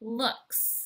looks.